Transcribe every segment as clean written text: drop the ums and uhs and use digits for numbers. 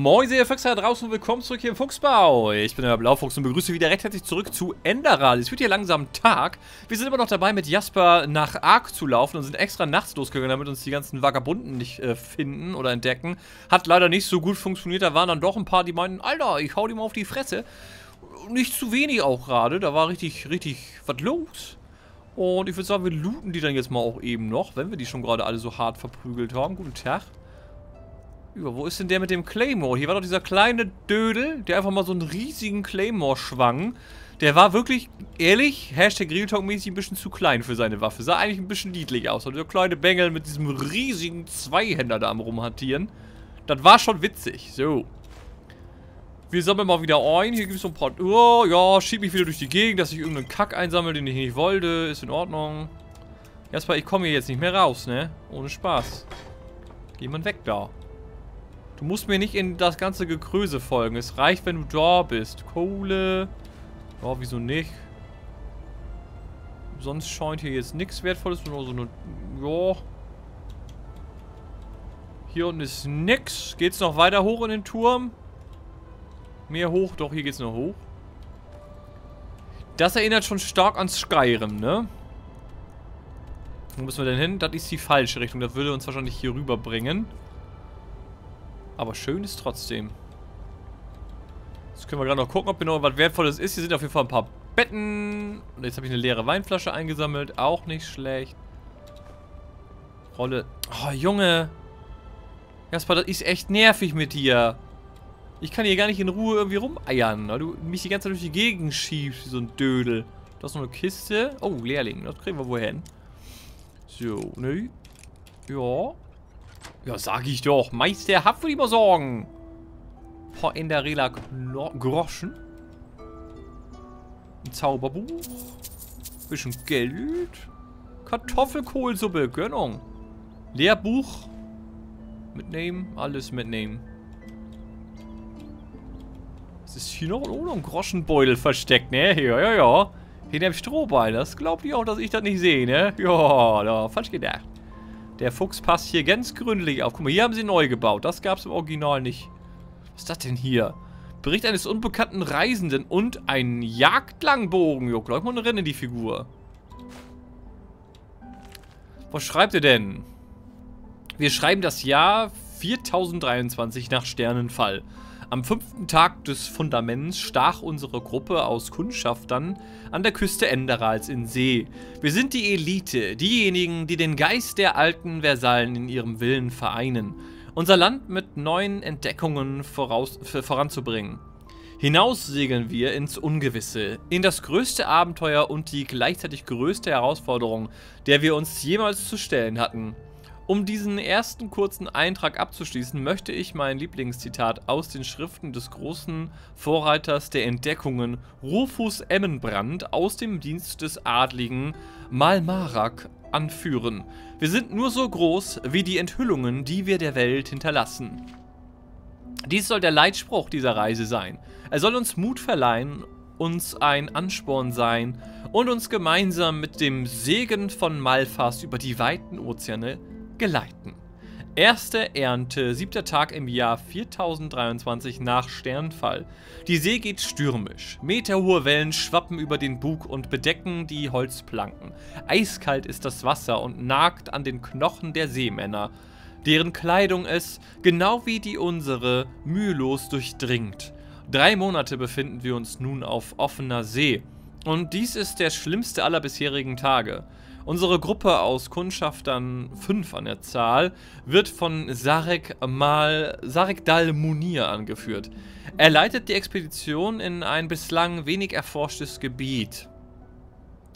Moin, ihr Füchse da draußen und willkommen zurück hier im Fuchsbau. Ich bin der Blaufuchs und begrüße wieder recht herzlich zurück zu Enderal. Es wird hier langsam Tag. Wir sind immer noch dabei, mit Jasper nach Ark zu laufen und sind extra nachts losgegangen, damit uns die ganzen Vagabunden nicht finden oder entdecken. Hat leider nicht so gut funktioniert. Da waren dann doch ein paar, die meinten, Alter, ich hau dir mal auf die Fresse. Nicht zu wenig auch gerade. Da war richtig was los. Und ich würde sagen, wir looten die dann jetzt mal auch eben noch, wenn wir die schon gerade alle so hart verprügelt haben. Guten Tag. Wo ist denn der mit dem Claymore? Hier war doch dieser kleine Dödel, der einfach mal so einen riesigen Claymore schwang. Der war wirklich, ehrlich, Hashtag Realtalk-mäßig ein bisschen zu klein für seine Waffe. Sah eigentlich ein bisschen niedlich aus. Und der kleine Bengel mit diesem riesigen Zweihänder da am Rumhantieren. Das war schon witzig. So. Wir sammeln mal wieder ein. Hier gibt es so ein paar... Oh, ja, schieb mich wieder durch die Gegend, dass ich irgendeinen Kack einsammle, den ich nicht wollte. Ist in Ordnung. Erstmal, ich komme hier jetzt nicht mehr raus, ne? Ohne Spaß. Geh mal weg da. Du musst mir nicht in das ganze Gekröse folgen. Es reicht, wenn du da bist. Kohle. Ja, wieso nicht? Sonst scheint hier jetzt nichts Wertvolles. Nur so eine... Ja. Hier unten ist nix. Geht's noch weiter hoch in den Turm? Mehr hoch. Doch, hier geht's noch hoch. Das erinnert schon stark an Skyrim, ne? Wo müssen wir denn hin? Das ist die falsche Richtung. Das würde uns wahrscheinlich hier rüber bringen. Aber schön ist trotzdem. Jetzt können wir gerade noch gucken, ob hier noch was Wertvolles ist. Hier sind auf jeden Fall ein paar Betten. Und jetzt habe ich eine leere Weinflasche eingesammelt. Auch nicht schlecht. Rolle. Oh, Junge. Jasper, das ist echt nervig mit dir. Ich kann hier gar nicht in Ruhe irgendwie rumeiern, weil du mich die ganze Zeit durch die Gegend schiebst, wie so ein Dödel. Da ist noch eine Kiste. Oh, Lehrling. Das kriegen wir wohin. So, ne? Ja. Ja, sag ich doch. Meister, hab für die mal Sorgen. Paar Endereler Groschen. Ein Zauberbuch. Bisschen Geld. Kartoffelkohlsuppe. Gönnung. Lehrbuch. Mitnehmen. Alles mitnehmen. Was ist hier noch? Oh, noch ein Groschenbeutel versteckt, ne? Ja, ja, ja. Hinter dem Strohbeil. Das glaubt ihr auch, dass ich das nicht sehe, ne? Ja, da. Falsch gedacht. Der Fuchs passt hier ganz gründlich auf. Guck mal, hier haben sie neu gebaut. Das gab es im Original nicht. Was ist das denn hier? Bericht eines unbekannten Reisenden und ein Jagdlangbogen. Jo, gleich mal eine Renne, die Figur. Was schreibt ihr denn? Wir schreiben das Jahr 4023 nach Sternenfall. Am 5. Tag des Fundaments stach unsere Gruppe aus Kundschaftern an der Küste Enderals in See. Wir sind die Elite, diejenigen, die den Geist der alten Versallen in ihrem Willen vereinen, unser Land mit neuen Entdeckungen voranzubringen. Hinaus segeln wir ins Ungewisse, in das größte Abenteuer und die gleichzeitig größte Herausforderung, der wir uns jemals zu stellen hatten. Um diesen ersten kurzen Eintrag abzuschließen, möchte ich mein Lieblingszitat aus den Schriften des großen Vorreiters der Entdeckungen Rufus Emmenbrand aus dem Dienst des adligen Malmarak anführen. Wir sind nur so groß wie die Enthüllungen, die wir der Welt hinterlassen. Dies soll der Leitspruch dieser Reise sein. Er soll uns Mut verleihen, uns ein Ansporn sein und uns gemeinsam mit dem Segen von Malphas über die weiten Ozeane geleiten. Erste Ernte, 7. Tag im Jahr 4023 nach Sternfall. Die See geht stürmisch. Meterhohe Wellen schwappen über den Bug und bedecken die Holzplanken. Eiskalt ist das Wasser und nagt an den Knochen der Seemänner, deren Kleidung es, genau wie die unsere, mühelos durchdringt. 3 Monate befinden wir uns nun auf offener See. Und dies ist der schlimmste aller bisherigen Tage. Unsere Gruppe aus Kundschaftern, 5 an der Zahl, wird von Sarek Dal Munir angeführt. Er leitet die Expedition in ein bislang wenig erforschtes Gebiet.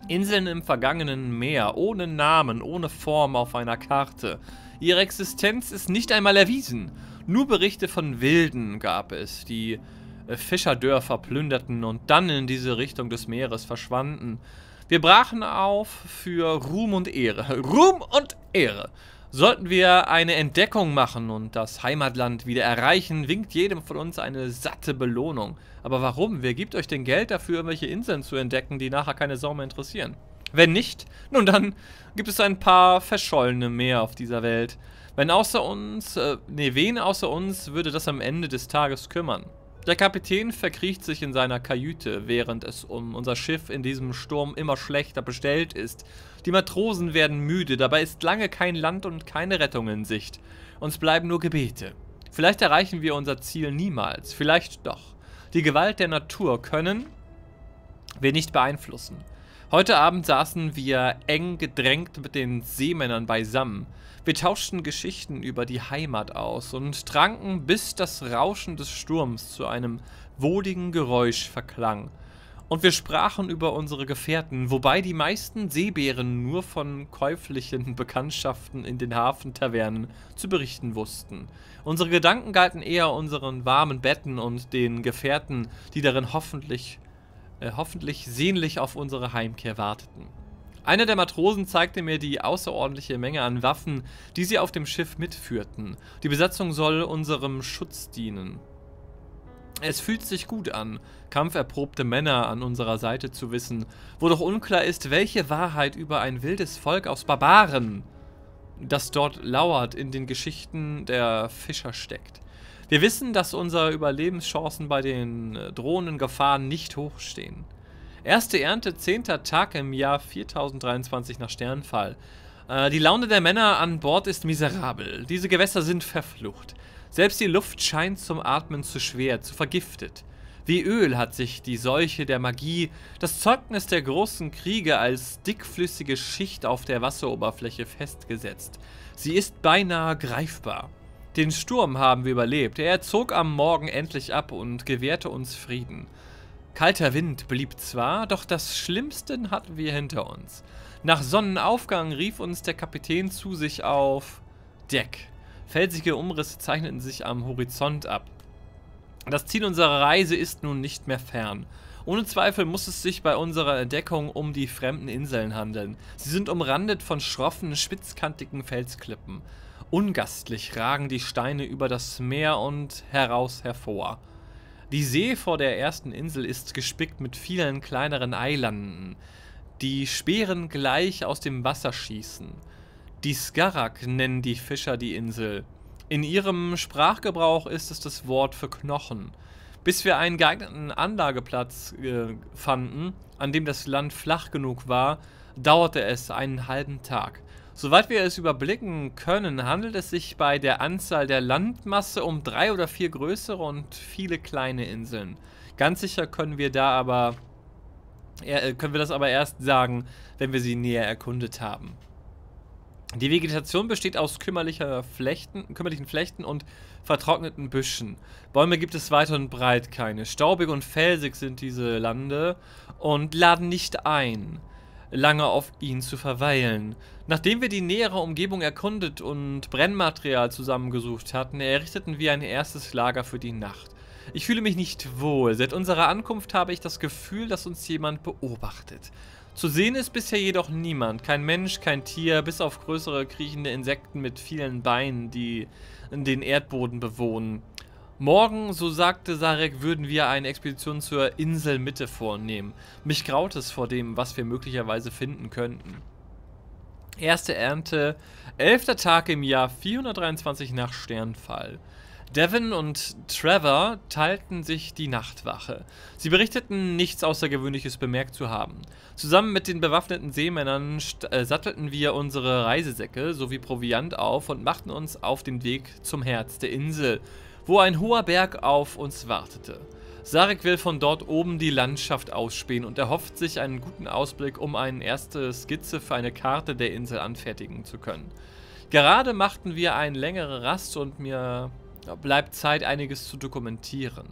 Inseln im vergangenen Meer, ohne Namen, ohne Form auf einer Karte. Ihre Existenz ist nicht einmal erwiesen. Nur Berichte von Wilden gab es, die Fischerdörfer plünderten und dann in diese Richtung des Meeres verschwanden. Wir brachen auf für Ruhm und Ehre. Ruhm und Ehre! Sollten wir eine Entdeckung machen und das Heimatland wieder erreichen, winkt jedem von uns eine satte Belohnung. Aber warum? Wer gibt euch denn Geld dafür, irgendwelche Inseln zu entdecken, die nachher keine Sau mehr interessieren? Wenn nicht, nun dann gibt es ein paar verschollene Meer auf dieser Welt. Wenn außer uns, wen außer uns würde das am Ende des Tages kümmern? Der Kapitän verkriecht sich in seiner Kajüte, während es um unser Schiff in diesem Sturm immer schlechter bestellt ist. Die Matrosen werden müde, dabei ist lange kein Land und keine Rettung in Sicht. Uns bleiben nur Gebete. Vielleicht erreichen wir unser Ziel niemals, vielleicht doch. Die Gewalt der Natur können wir nicht beeinflussen. Heute Abend saßen wir eng gedrängt mit den Seemännern beisammen. Wir tauschten Geschichten über die Heimat aus und tranken, bis das Rauschen des Sturms zu einem wohligen Geräusch verklang. Und wir sprachen über unsere Gefährten, wobei die meisten Seebären nur von käuflichen Bekanntschaften in den Hafentavernen zu berichten wussten. Unsere Gedanken galten eher unseren warmen Betten und den Gefährten, die darin hoffentlich sehnlich auf unsere Heimkehr warteten. Einer der Matrosen zeigte mir die außerordentliche Menge an Waffen, die sie auf dem Schiff mitführten. Die Besatzung soll unserem Schutz dienen. Es fühlt sich gut an, kampferprobte Männer an unserer Seite zu wissen, wo doch unklar ist, welche Wahrheit über ein wildes Volk aus Barbaren, das dort lauert, in den Geschichten der Fischer steckt. Wir wissen, dass unsere Überlebenschancen bei den drohenden Gefahren nicht hoch stehen. Erste Ernte, 10. Tag im Jahr 4023 nach Sternfall. Die Laune der Männer an Bord ist miserabel. Diese Gewässer sind verflucht. Selbst die Luft scheint zum Atmen zu schwer, zu vergiftet. Wie Öl hat sich die Seuche der Magie, das Zeugnis der großen Kriege, als dickflüssige Schicht auf der Wasseroberfläche festgesetzt. Sie ist beinahe greifbar. Den Sturm haben wir überlebt. Er zog am Morgen endlich ab und gewährte uns Frieden. Kalter Wind blieb zwar, doch das Schlimmste hatten wir hinter uns. Nach Sonnenaufgang rief uns der Kapitän zu sich auf Deck. Felsige Umrisse zeichneten sich am Horizont ab. Das Ziel unserer Reise ist nun nicht mehr fern. Ohne Zweifel muss es sich bei unserer Entdeckung um die fremden Inseln handeln. Sie sind umrandet von schroffen, spitzkantigen Felsklippen. Ungastlich ragen die Steine über das Meer und heraus hervor. Die See vor der ersten Insel ist gespickt mit vielen kleineren Eilanden, die Speeren gleich aus dem Wasser schießen. Die Skaraggs nennen die Fischer die Insel. In ihrem Sprachgebrauch ist es das Wort für Knochen. Bis wir einen geeigneten Anlageplatz fanden, an dem das Land flach genug war, dauerte es einen halben Tag. Soweit wir es überblicken können, handelt es sich bei der Anzahl der Landmasse um 3 oder 4 größere und viele kleine Inseln. Ganz sicher können wir das aber erst sagen, wenn wir sie näher erkundet haben. Die Vegetation besteht aus kümmerlichen Flechten und vertrockneten Büschen. Bäume gibt es weit und breit keine. Staubig und felsig sind diese Lande und laden nicht ein, lange auf ihnen zu verweilen. Nachdem wir die nähere Umgebung erkundet und Brennmaterial zusammengesucht hatten, errichteten wir ein erstes Lager für die Nacht. Ich fühle mich nicht wohl. Seit unserer Ankunft habe ich das Gefühl, dass uns jemand beobachtet. Zu sehen ist bisher jedoch niemand, kein Mensch, kein Tier, bis auf größere kriechende Insekten mit vielen Beinen, die den Erdboden bewohnen. Morgen, so sagte Sarek, würden wir eine Expedition zur Inselmitte vornehmen. Mich graut es vor dem, was wir möglicherweise finden könnten. Erste Ernte, 11. Tag im Jahr 423 nach Sternfall. Devin und Trevor teilten sich die Nachtwache. Sie berichteten, nichts Außergewöhnliches bemerkt zu haben. Zusammen mit den bewaffneten Seemännern sattelten wir unsere Reisesäcke sowie Proviant auf und machten uns auf den Weg zum Herz der Insel, wo ein hoher Berg auf uns wartete. Sarek will von dort oben die Landschaft ausspähen und erhofft sich einen guten Ausblick, um eine erste Skizze für eine Karte der Insel anfertigen zu können. Gerade machten wir eine längere Rast und mir bleibt Zeit, einiges zu dokumentieren.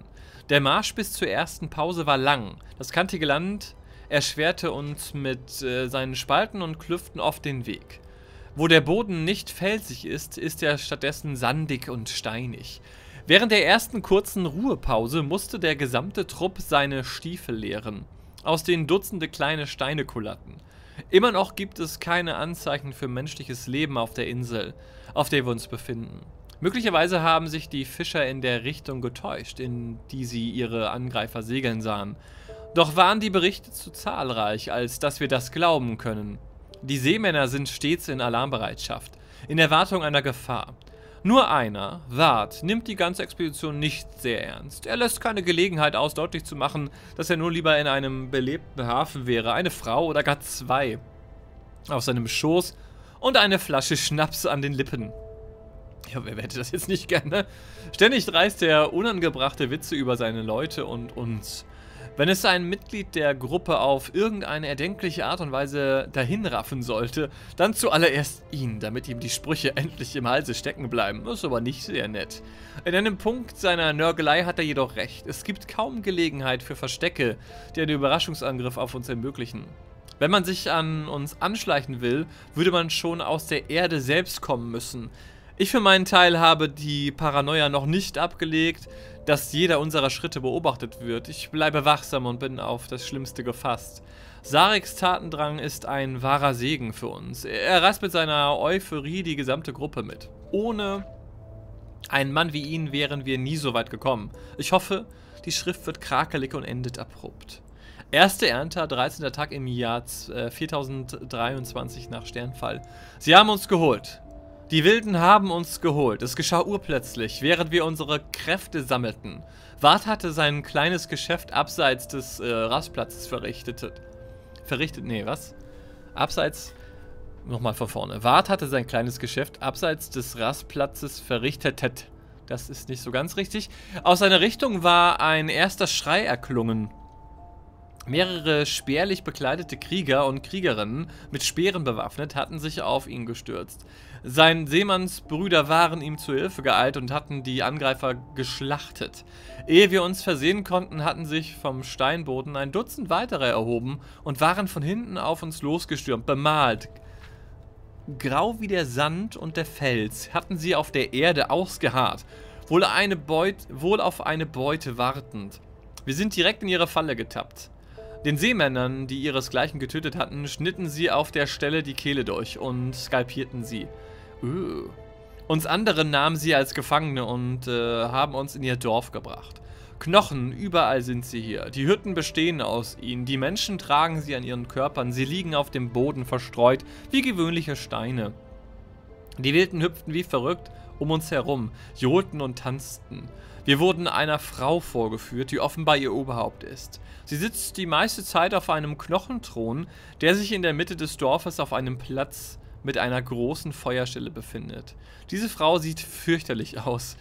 Der Marsch bis zur ersten Pause war lang. Das kantige Land erschwerte uns mit seinen Spalten und Klüften oft den Weg. Wo der Boden nicht felsig ist, ist er stattdessen sandig und steinig. Während der ersten kurzen Ruhepause musste der gesamte Trupp seine Stiefel leeren, aus denen Dutzende kleine Steine kullerten. Immer noch gibt es keine Anzeichen für menschliches Leben auf der Insel, auf der wir uns befinden. Möglicherweise haben sich die Fischer in der Richtung getäuscht, in die sie ihre Angreifer segeln sahen. Doch waren die Berichte zu zahlreich, als dass wir das glauben können. Die Seemänner sind stets in Alarmbereitschaft. in Erwartung einer Gefahr. Nur einer, Ward, nimmt die ganze Expedition nicht sehr ernst. Er lässt keine Gelegenheit aus, deutlich zu machen, dass er nur lieber in einem belebten Hafen wäre, eine Frau oder gar zwei auf seinem Schoß und eine Flasche Schnaps an den Lippen. Ja, wer hätte das jetzt nicht gerne? Ständig reißt er unangebrachte Witze über seine Leute und uns. Wenn es ein Mitglied der Gruppe auf irgendeine erdenkliche Art und Weise dahinraffen sollte, dann zuallererst ihn, damit ihm die Sprüche endlich im Halse stecken bleiben. Das ist aber nicht sehr nett. In einem Punkt seiner Nörgelei hat er jedoch recht. Es gibt kaum Gelegenheit für Verstecke, die einen Überraschungsangriff auf uns ermöglichen. Wenn man sich an uns anschleichen will, würde man schon aus der Erde selbst kommen müssen. Ich für meinen Teil habe die Paranoia noch nicht abgelegt, dass jeder unserer Schritte beobachtet wird. Ich bleibe wachsam und bin auf das Schlimmste gefasst. Sareks Tatendrang ist ein wahrer Segen für uns. Er reißt mit seiner Euphorie die gesamte Gruppe mit. Ohne einen Mann wie ihn wären wir nie so weit gekommen. Ich hoffe, die Schrift wird krakelig und endet abrupt. Erste Ernte, 13. Tag im Jahr 4023 nach Sternfall. Sie haben uns geholt. Die Wilden haben uns geholt. Es geschah urplötzlich, während wir unsere Kräfte sammelten. Ward hatte sein kleines Geschäft abseits des Rastplatzes verrichtet. Ward hatte sein kleines Geschäft abseits des Rastplatzes verrichtet. Das ist nicht so ganz richtig. Aus seiner Richtung war ein erster Schrei erklungen. Mehrere spärlich bekleidete Krieger und Kriegerinnen mit Speeren bewaffnet hatten sich auf ihn gestürzt. Sein Seemannsbrüder waren ihm zu Hilfe geeilt und hatten die Angreifer geschlachtet. Ehe wir uns versehen konnten, hatten sich vom Steinboden ein Dutzend weitere erhoben und waren von hinten auf uns losgestürmt, bemalt. Grau wie der Sand und der Fels hatten sie auf der Erde ausgeharrt, wohl auf eine Beute wartend. Wir sind direkt in ihre Falle getappt. Den Seemännern, die ihresgleichen getötet hatten, schnitten sie auf der Stelle die Kehle durch und skalpierten sie. Uns anderen nahmen sie als Gefangene und haben uns in ihr Dorf gebracht. Knochen, überall sind sie hier. Die Hütten bestehen aus ihnen. Die Menschen tragen sie an ihren Körpern. Sie liegen auf dem Boden verstreut, wie gewöhnliche Steine. Die Wilden hüpften wie verrückt um uns herum, johlten und tanzten. Wir wurden einer Frau vorgeführt, die offenbar ihr Oberhaupt ist. Sie sitzt die meiste Zeit auf einem Knochenthron, der sich in der Mitte des Dorfes auf einem Platz mit einer großen Feuerstelle befindet. Diese Frau sieht fürchterlich aus.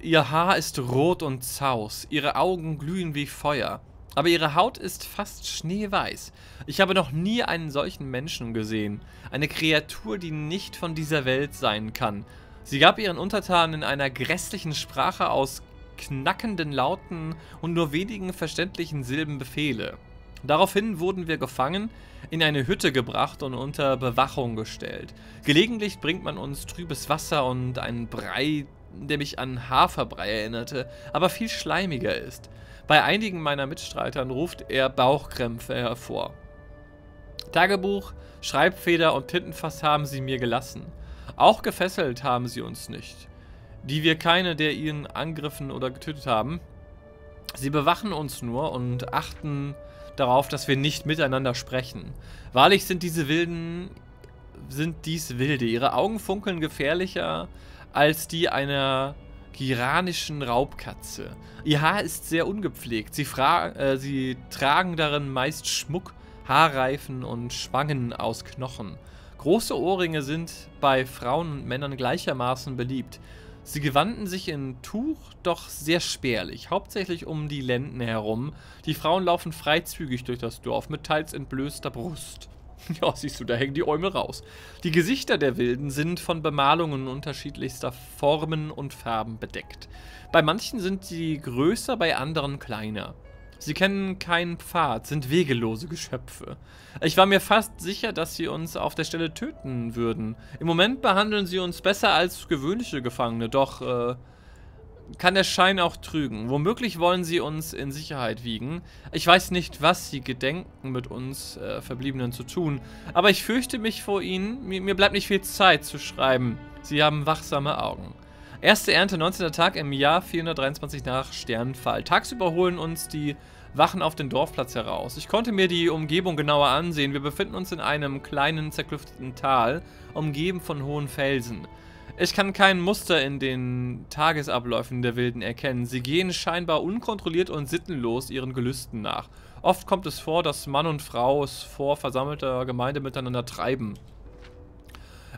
Ihr Haar ist rot und zaus, ihre Augen glühen wie Feuer, aber ihre Haut ist fast schneeweiß. Ich habe noch nie einen solchen Menschen gesehen, eine Kreatur, die nicht von dieser Welt sein kann. Sie gab ihren Untertanen in einer grässlichen Sprache aus knackenden Lauten und nur wenigen verständlichen Silben Befehle. Daraufhin wurden wir gefangen, in eine Hütte gebracht und unter Bewachung gestellt. Gelegentlich bringt man uns trübes Wasser und einen Brei, der mich an Haferbrei erinnerte, aber viel schleimiger ist. Bei einigen meiner Mitstreitern ruft er Bauchkrämpfe hervor. Tagebuch, Schreibfeder und Tintenfass haben sie mir gelassen. Auch gefesselt haben sie uns nicht, die wir keine der ihnen angegriffen oder getötet haben. Sie bewachen uns nur und achten darauf, dass wir nicht miteinander sprechen. Wahrlich sind dies Wilde. Ihre Augen funkeln gefährlicher als die einer giranischen Raubkatze. Ihr Haar ist sehr ungepflegt. Sie tragen darin meist Schmuck, Haarreifen und Spangen aus Knochen. Große Ohrringe sind bei Frauen und Männern gleichermaßen beliebt. Sie gewandten sich in Tuch, doch sehr spärlich, hauptsächlich um die Lenden herum. Die Frauen laufen freizügig durch das Dorf mit teils entblößter Brust. Ja, siehst du, da hängen die Äume raus. Die Gesichter der Wilden sind von Bemalungen unterschiedlichster Formen und Farben bedeckt. Bei manchen sind sie größer, bei anderen kleiner. Sie kennen keinen Pfad, sind wegelose Geschöpfe. Ich war mir fast sicher, dass sie uns auf der Stelle töten würden. Im Moment behandeln sie uns besser als gewöhnliche Gefangene, doch kann der Schein auch trügen. Womöglich wollen sie uns in Sicherheit wiegen. Ich weiß nicht, was sie gedenken, mit uns Verbliebenen zu tun, aber ich fürchte mich vor ihnen. Mir bleibt nicht viel Zeit zu schreiben. Sie haben wachsame Augen. Erste Ernte, 19. Tag im Jahr 423 nach Sternfall. Tagsüber holen uns die Wachen auf den Dorfplatz heraus. Ich konnte mir die Umgebung genauer ansehen. Wir befinden uns in einem kleinen, zerklüfteten Tal, umgeben von hohen Felsen. Ich kann kein Muster in den Tagesabläufen der Wilden erkennen. Sie gehen scheinbar unkontrolliert und sittenlos ihren Gelüsten nach. Oft kommt es vor, dass Mann und Frau es vor versammelter Gemeinde miteinander treiben.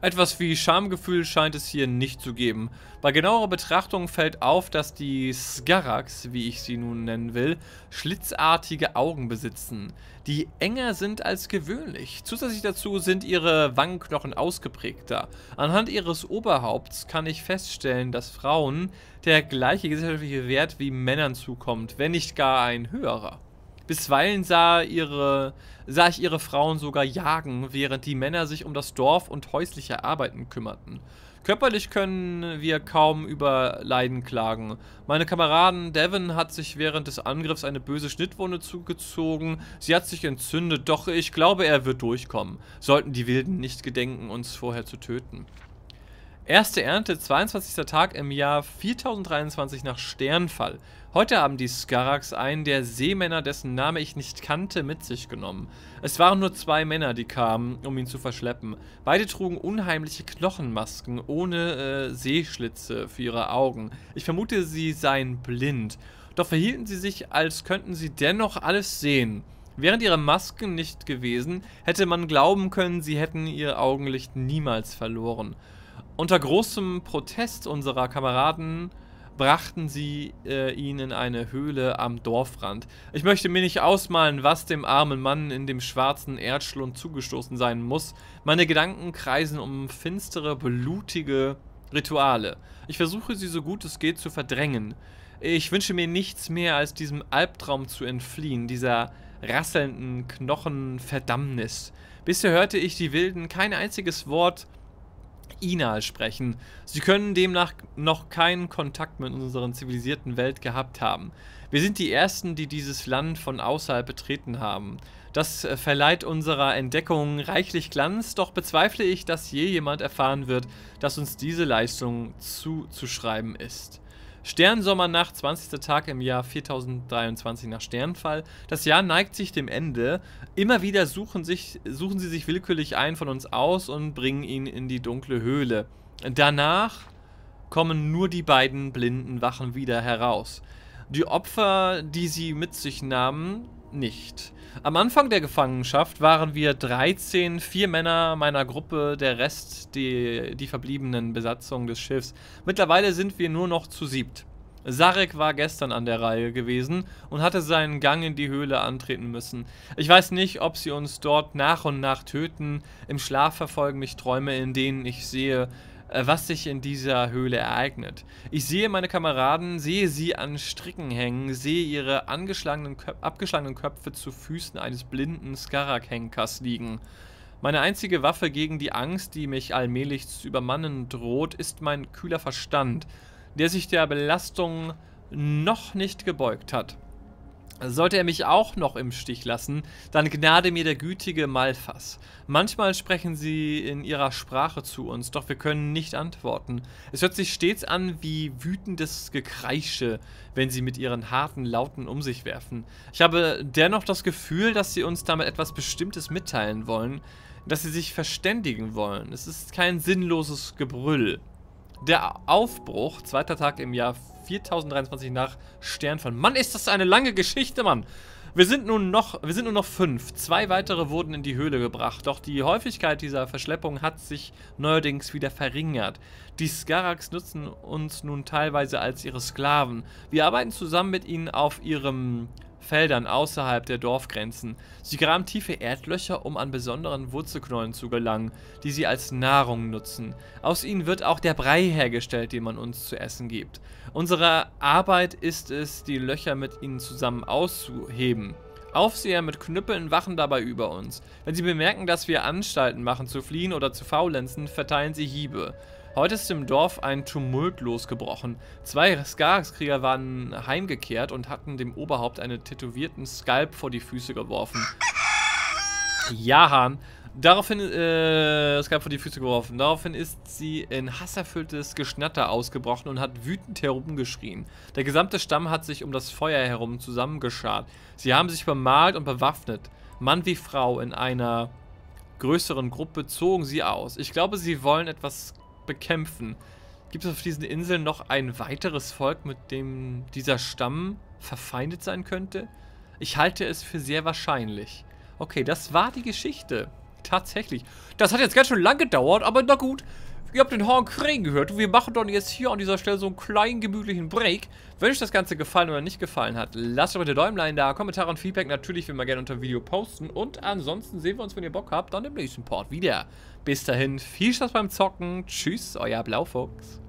Etwas wie Schamgefühl scheint es hier nicht zu geben. Bei genauerer Betrachtung fällt auf, dass die Skaraggs, wie ich sie nun nennen will, schlitzartige Augen besitzen, die enger sind als gewöhnlich. Zusätzlich dazu sind ihre Wangenknochen ausgeprägter. Anhand ihres Oberhaupts kann ich feststellen, dass Frauen der gleiche gesellschaftliche Wert wie Männern zukommt, wenn nicht gar ein höherer. Bisweilen sah ich ihre Frauen sogar jagen, während die Männer sich um das Dorf und häusliche Arbeiten kümmerten. Körperlich können wir kaum über Leiden klagen. Meine Kameradin Devon hat sich während des Angriffs eine böse Schnittwunde zugezogen. Sie hat sich entzündet, doch ich glaube, er wird durchkommen. Sollten die Wilden nicht gedenken, uns vorher zu töten. Erste Ernte, 22. Tag im Jahr 4023 nach Sternfall. Heute haben die Skaraggs einen der Seemänner, dessen Name ich nicht kannte, mit sich genommen. Es waren nur zwei Männer, die kamen, um ihn zu verschleppen. Beide trugen unheimliche Knochenmasken ohne Sehschlitze für ihre Augen. Ich vermute, sie seien blind. Doch verhielten sie sich, als könnten sie dennoch alles sehen. Wären ihre Masken nicht gewesen, hätte man glauben können, sie hätten ihr Augenlicht niemals verloren. Unter großem Protest unserer Kameraden brachten sie ihn in eine Höhle am Dorfrand. Ich möchte mir nicht ausmalen, was dem armen Mann in dem schwarzen Erdschlund zugestoßen sein muss. Meine Gedanken kreisen um finstere, blutige Rituale. Ich versuche, sie so gut es geht zu verdrängen. Ich wünsche mir nichts mehr, als diesem Albtraum zu entfliehen, dieser rasselnden Knochenverdammnis. Bisher hörte ich die Wilden kein einziges Wort Inal sprechen. Sie können demnach noch keinen Kontakt mit unserer zivilisierten Welt gehabt haben. Wir sind die Ersten, die dieses Land von außerhalb betreten haben. Das verleiht unserer Entdeckung reichlich Glanz, doch bezweifle ich, dass je jemand erfahren wird, dass uns diese Leistung zuzuschreiben ist. Sternsommernacht, 20. Tag im Jahr 4023 nach Sternfall. Das Jahr neigt sich dem Ende. Immer wieder suchen sie sich willkürlich einen von uns aus und bringen ihn in die dunkle Höhle. Danach kommen nur die beiden blinden Wachen wieder heraus. Die Opfer, die sie mit sich nahmen, nicht. Am Anfang der Gefangenschaft waren wir 13, 4 Männer meiner Gruppe, der Rest die verbliebenen Besatzung des Schiffs. Mittlerweile sind wir nur noch zu 7. Sarek war gestern an der Reihe gewesen und hatte seinen Gang in die Höhle antreten müssen. Ich weiß nicht, ob sie uns dort nach und nach töten. Im Schlaf verfolgen mich Träume, in denen ich sehe, was sich in dieser Höhle ereignet. Ich sehe meine Kameraden, sehe sie an Stricken hängen, sehe ihre abgeschlagenen Köpfe zu Füßen eines blinden Skarak-Henkers liegen. Meine einzige Waffe gegen die Angst, die mich allmählich zu übermannen droht, ist mein kühler Verstand, der sich der Belastung noch nicht gebeugt hat. Sollte er mich auch noch im Stich lassen, dann gnade mir der gütige Malphas. Manchmal sprechen sie in ihrer Sprache zu uns, doch wir können nicht antworten. Es hört sich stets an wie wütendes Gekreische, wenn sie mit ihren harten Lauten um sich werfen. Ich habe dennoch das Gefühl, dass sie uns damit etwas Bestimmtes mitteilen wollen, dass sie sich verständigen wollen. Es ist kein sinnloses Gebrüll. Der Aufbruch, 2. Tag im Jahr 4023 nach Sternfall. Mann, ist das eine lange Geschichte, Mann! Wir sind nur noch 5. 2 weitere wurden in die Höhle gebracht, doch die Häufigkeit dieser Verschleppung hat sich neuerdings wieder verringert. Die Skaraggs nutzen uns nun teilweise als ihre Sklaven. Wir arbeiten zusammen mit ihnen auf ihren Feldern außerhalb der Dorfgrenzen. Sie graben tiefe Erdlöcher, um an besonderen Wurzelknollen zu gelangen, die sie als Nahrung nutzen. Aus ihnen wird auch der Brei hergestellt, den man uns zu essen gibt. Unsere Arbeit ist es, die Löcher mit ihnen zusammen auszuheben. Aufseher mit Knüppeln wachen dabei über uns. Wenn sie bemerken, dass wir Anstalten machen zu fliehen oder zu faulenzen, verteilen sie Hiebe. Heute ist im Dorf ein Tumult losgebrochen. 2 Skaraggskrieger waren heimgekehrt und hatten dem Oberhaupt einen tätowierten Skalp vor die Füße geworfen. Jahren. Daraufhin, Skyrim vor die Füße geworfen. Daraufhin ist sie in hasserfülltes Geschnatter ausgebrochen und hat wütend herumgeschrien. Der gesamte Stamm hat sich um das Feuer herum zusammengeschart. Sie haben sich bemalt und bewaffnet. Mann wie Frau in einer größeren Gruppe zogen sie aus. Ich glaube, sie wollen etwas bekämpfen. Gibt es auf diesen Inseln noch ein weiteres Volk, mit dem dieser Stamm verfeindet sein könnte? Ich halte es für sehr wahrscheinlich. Okay, das war die Geschichte. Tatsächlich. Das hat jetzt ganz schön lang gedauert, aber na gut. Ihr habt den Hornkrähen gehört. Wir machen dann jetzt hier an dieser Stelle so einen kleinen, gemütlichen Break. Wenn euch das Ganze gefallen oder nicht gefallen hat, lasst doch bitte Däumlein da. Kommentare und Feedback natürlich, wenn wir gerne unter dem Video posten. Und ansonsten sehen wir uns, wenn ihr Bock habt, dann im nächsten Part wieder. Bis dahin, viel Spaß beim Zocken. Tschüss, euer Blaufuchs.